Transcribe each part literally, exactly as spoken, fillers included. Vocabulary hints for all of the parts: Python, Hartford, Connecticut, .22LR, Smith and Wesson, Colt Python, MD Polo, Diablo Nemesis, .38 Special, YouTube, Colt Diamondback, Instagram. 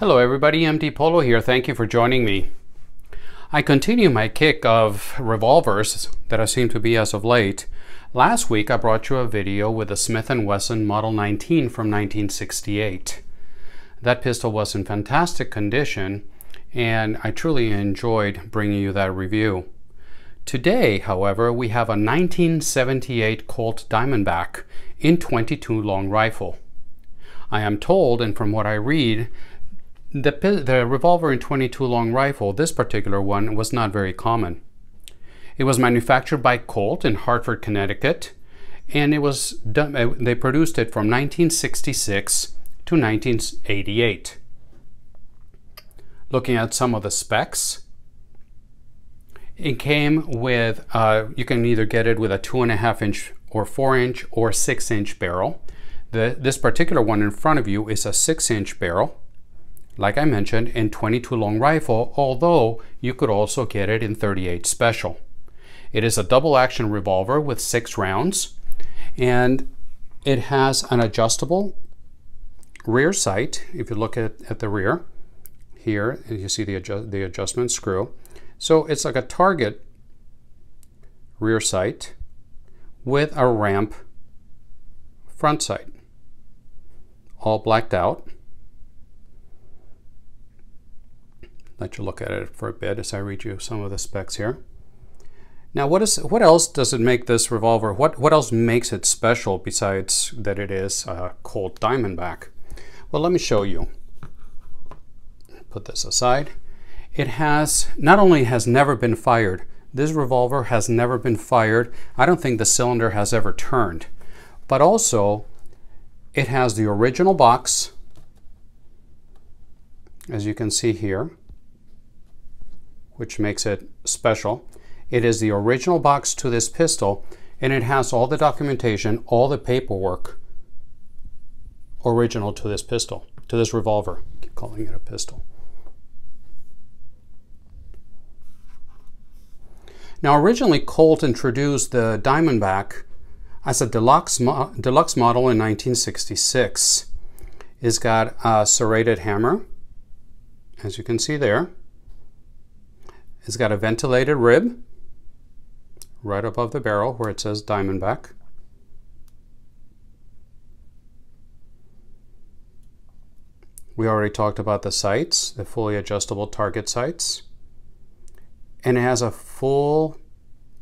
Hello everybody, M D Polo here. Thank you for joining me. I continue my kick of revolvers that I seem to be as of late. Last week I brought you a video with a Smith and Wesson Model nineteen from nineteen sixty-eight. That pistol was in fantastic condition and I truly enjoyed bringing you that review. Today, however, we have a nineteen seventy-eight Colt Diamondback in twenty-two long rifle. I am told, and from what I read, The, the revolver in twenty-two long rifle, this particular one, was not very common. It was manufactured by Colt in Hartford, Connecticut, and it was done, they produced it from nineteen sixty-six to nineteen eighty-eight. Looking at some of the specs, it came with, uh, you can either get it with a two and a half inch or four inch or six inch barrel. The, this particular one in front of you is a six inch barrel. Like I mentioned, in twenty-two long rifle, although you could also get it in thirty-eight Special. It is a double action revolver with six rounds, and it has an adjustable rear sight. If you look at, at the rear here, and you see the, adjust, the adjustment screw. So it's like a target rear sight with a ramp front sight, all blacked out. Let you look at it for a bit as I read you some of the specs here. Now, what is what else does it make this revolver? What what else makes it special besides that it is a Colt Diamondback? Well, let me show you. Put this aside. It has not only has never been fired. This revolver has never been fired. I don't think the cylinder has ever turned. But also, it has the original box, as you can see here, which makes it special. It is the original box to this pistol, and it has all the documentation, all the paperwork original to this pistol, to this revolver. I keep calling it a pistol. Now, originally Colt introduced the Diamondback as a deluxe, mo deluxe model in nineteen sixty-six. It's got a serrated hammer, as you can see there. It's got a ventilated rib right above the barrel where it says Diamondback. We already talked about the sights, the fully adjustable target sights. And it has a full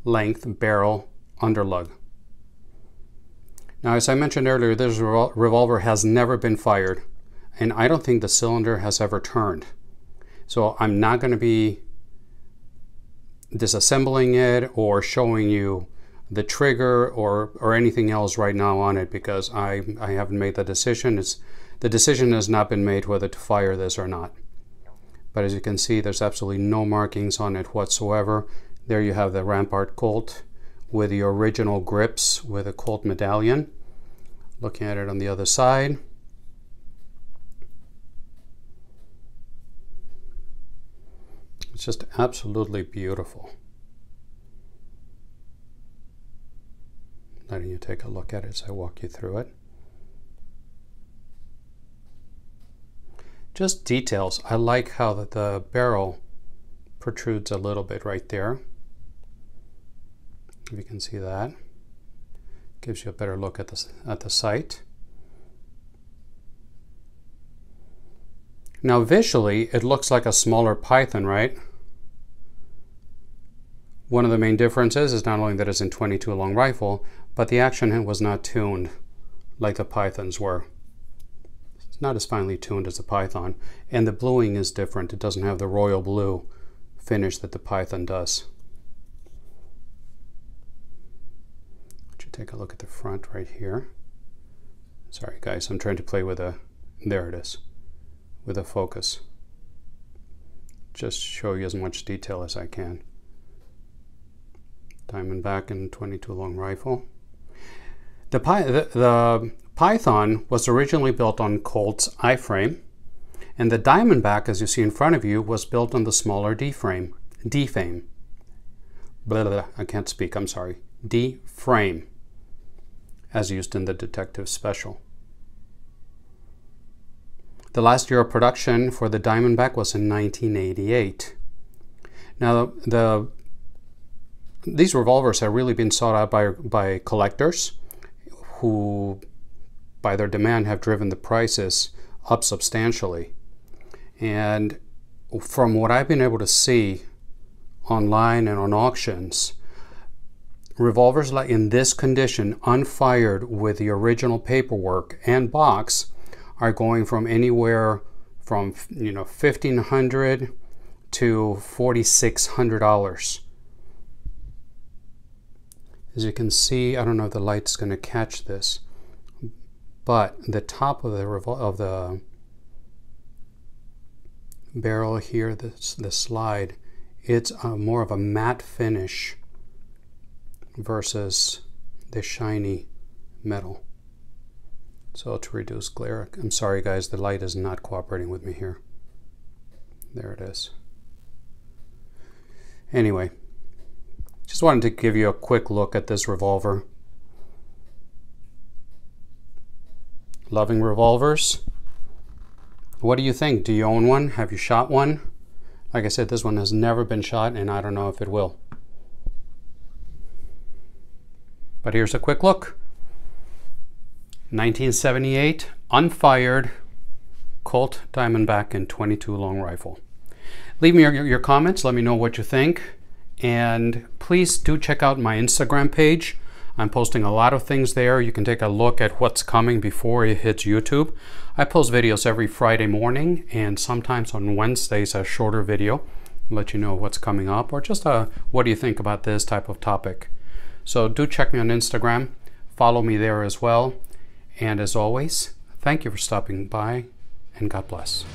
length barrel underlug. Now, as I mentioned earlier, this revol revolver has never been fired, and I don't think the cylinder has ever turned. So I'm not going to be disassembling it or showing you the trigger or or anything else right now on it, because I, I haven't made the decision. It's, the decision has not been made whether to fire this or not. But as you can see, there's absolutely no markings on it whatsoever. There you have the Rampart Colt with the original grips with a Colt medallion. Looking at it on the other side. It's just absolutely beautiful. Letting you take a look at it as I walk you through it. Just details. I like how the, the barrel protrudes a little bit right there. If you can see that. Gives you a better look at the, at the sight. Now visually, it looks like a smaller Python, right? One of the main differences is not only that it's in twenty-two long rifle, but the action was not tuned like the Pythons were. It's not as finely tuned as the Python, and the bluing is different. It doesn't have the royal blue finish that the Python does. Let you take a look at the front right here. Sorry guys, I'm trying to play with a, there it is. With a focus. Just show you as much detail as I can. Diamondback and twenty-two long rifle. The, the, the Python was originally built on Colt's I-frame, and the Diamondback, as you see in front of you, was built on the smaller D-frame. D-frame. Blah, blah, blah, I can't speak, I'm sorry. D-frame, as used in the Detective Special. The last year of production for the Diamondback was in nineteen eighty-eight. Now, the these revolvers have really been sought out by, by collectors who, by their demand, have driven the prices up substantially. And from what I've been able to see online and on auctions, revolvers like in this condition, unfired with the original paperwork and box, are going from anywhere from, you know, fifteen hundred dollars to forty-six hundred dollars. As you can see, I don't know if the light's going to catch this, but the top of the revol of the barrel here, this this slide, it's a, more of a matte finish versus the shiny metal. So to reduce glare, I'm sorry guys, the light is not cooperating with me here. There it is. Anyway, just wanted to give you a quick look at this revolver. Loving revolvers. What do you think? Do you own one? Have you shot one? Like I said, this one has never been shot, and I don't know if it will. But here's a quick look. nineteen seventy-eight, unfired Colt Diamondback and twenty-two long rifle. Leave me your, your comments. Let me know what you think. And please do check out my Instagram page. I'm posting a lot of things there. You can take a look at what's coming before it hits YouTube. I post videos every Friday morning, and sometimes on Wednesdays a shorter video. I'll let you know what's coming up, or just a, what do you think about this type of topic. So do check me on Instagram. Follow me there as well. And as always, thank you for stopping by, and God bless.